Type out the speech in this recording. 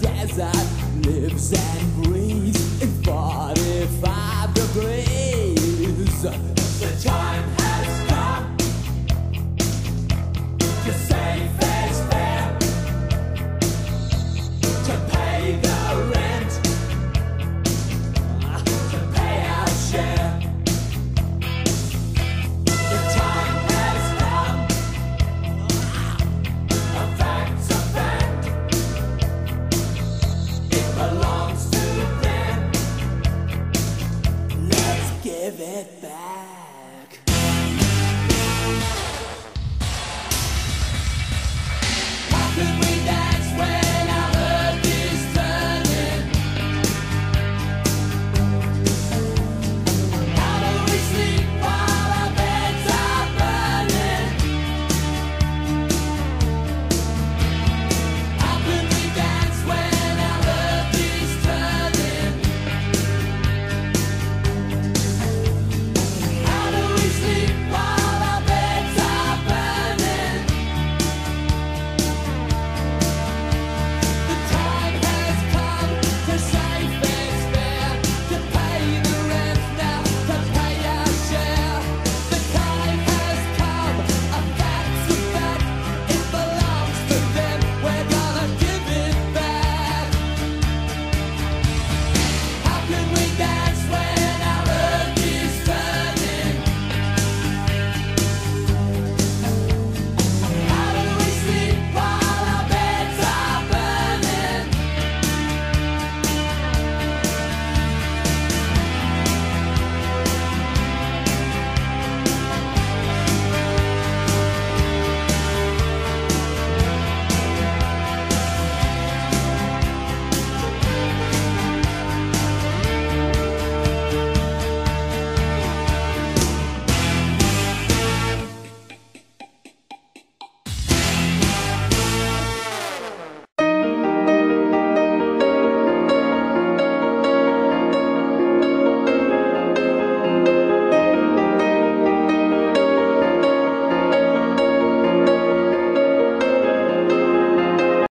desert lives and breathes in 45 degrees.